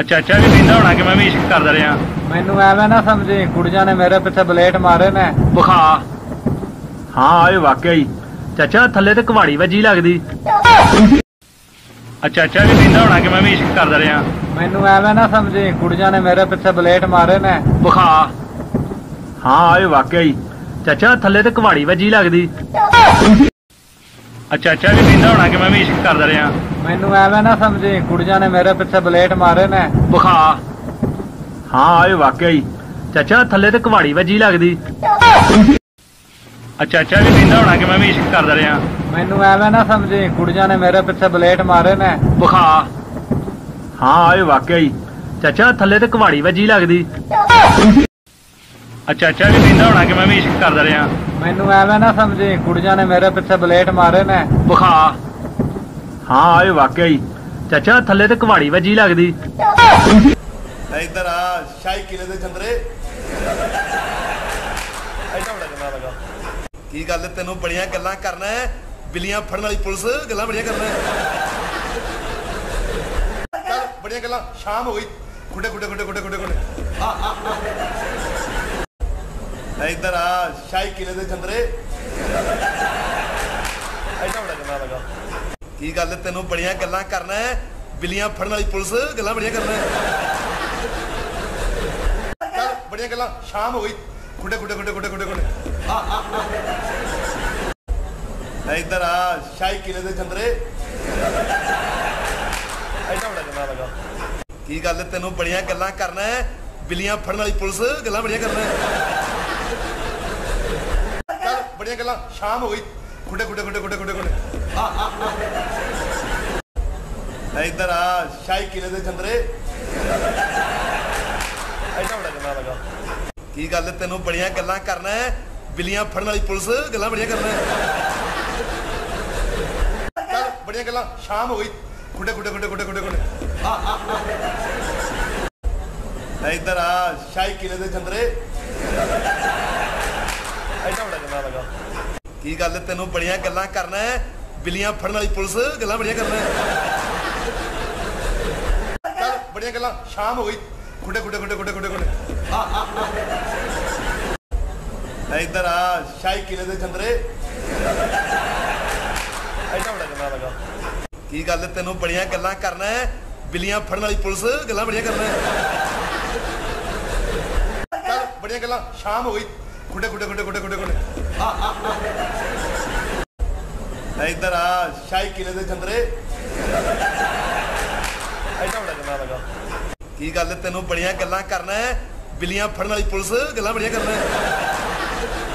अच्छा अच्छा भी पींदा होना कि मैं भी इश्क करदा रहा। मैनू एवें ना समझी, कुड़ियां ने मेरे पिछे बलेट मारे ने बुखा। हां आए वाकई चाचा थल्ले ते कवाड़ी वजी लगदी। अच्छा अच्छा भी पींदा होना कि मैं भी इश्क करदा रहा। मैनू एवें ना समझी, कुड़ियां ने मेरे पिछे बलेट मारे ने बुखा। हां आए वाकई चाचा थल्ले ते कवाड़ी वजी लगदी। अच्छा अच्छा भी पींदा होना कि मैं भी इश्क करदा रहा। मैनू एवें ना समझी, कुड़ियां ने मेरे पिछे बलेट मारे ने बुखा। हां आए वाकई चाचा थल्ले ते कवाड़ी वजी लगदी। अच्छा अच्छा भी पींदा होना कि मैं भी इश्क करदा रहा। मैनू एवें ना समझी, कुड़ियां ने मेरे पिछे बलेट मारे ने बुखा। हां आए वाकई चाचा थल्ले ते कवाड़ी वजी लगदी। अच्छा अच्छा भी पींदा होना कि मैं भी इश्क करदा रहा। मैनू एवें ना समझी, कुड़ियां ने मेरे पिछे बलेट मारे ने बुखा। हां आए वाकई चाचा थल्ले ते कवाड़ी वजी लगदी। इधर आ शाही किले दे चंद्रे, ऐसा बड़ा गल्ला लगा की गल तेनू बड़िया गल्ला करना है, बिल्लियां फड़न वाली पुलिस गल्ला बड़िया करना है, चल बड़िया गल्ला। शाम हो गई, खुडे खुडे खुडे खुडे खुडे खुडे, इधर आ शाही किले दे चंद्रे, ऐसा बड़ा गल्ला लगा की गल तेनू बड़िया गल्ला करना है, बिल्लियां फड़न वाली पुलिस गल्ला बड़िया करना है, बड़िया गल्ला। शाम हो गई, खुडे खुडे खुडे खुडे खुडे खुडे, इधर आ शाही किले दे चंद्रे, ऐसा बड़ा गल्ला लगा की गल तेनू बड़िया गल्ला करना है, बिल्लियां फड़न वाली पुलिस गल्ला बड़िया करना है, चल बड़िया गल्ला। शाम हो गई, खुडे खुडे खुडे खुडे खुडे खुडे, इधर आ शाही किले दे चंद्रे, ऐसा बड़ा गल्ला लगा की गल तेनू बड़िया गल्ला करना है, बिल्लियां फड़न वाली पुलिस गल्ला बड़िया करना है, चल बड़िया गल्ला। शाम हो गई, खुडे खुडे खुडे खुडे खुडे खुडे, इधर आ शाही किले दे चंद्रे, ऐसा बड़ा गल्ला लगा की गल तेनू बड़िया गल्ला करना है, बिल्लियां फड़न वाली पुलिस गल्ला बड़िया करना है, चल बड़िया गल्ला। शाम हो गई, खुडे खुडे खुडे खुडे खुडे खुडे, इधर आ शाही किले दे चंद्रे, ऐसा बड़ा गल्ला लगा की गल तेनू बड़िया गल्ला करना है, बिल्लियां फड़न वाली पुलिस गल्ला बड़िया करना है, चल बड़िया गल्ला। शाम हो गई, खुडे खुडे खुडे खुडे खुडे खुडे, इधर आ शाही किले दे चंद्रे, ऐसा बड़ा गल्ला लगा की गल तेनू बड़िया गल्ला करना है, बिल्लियां फड़न वाली पुलिस गल्ला बड़िया करना है।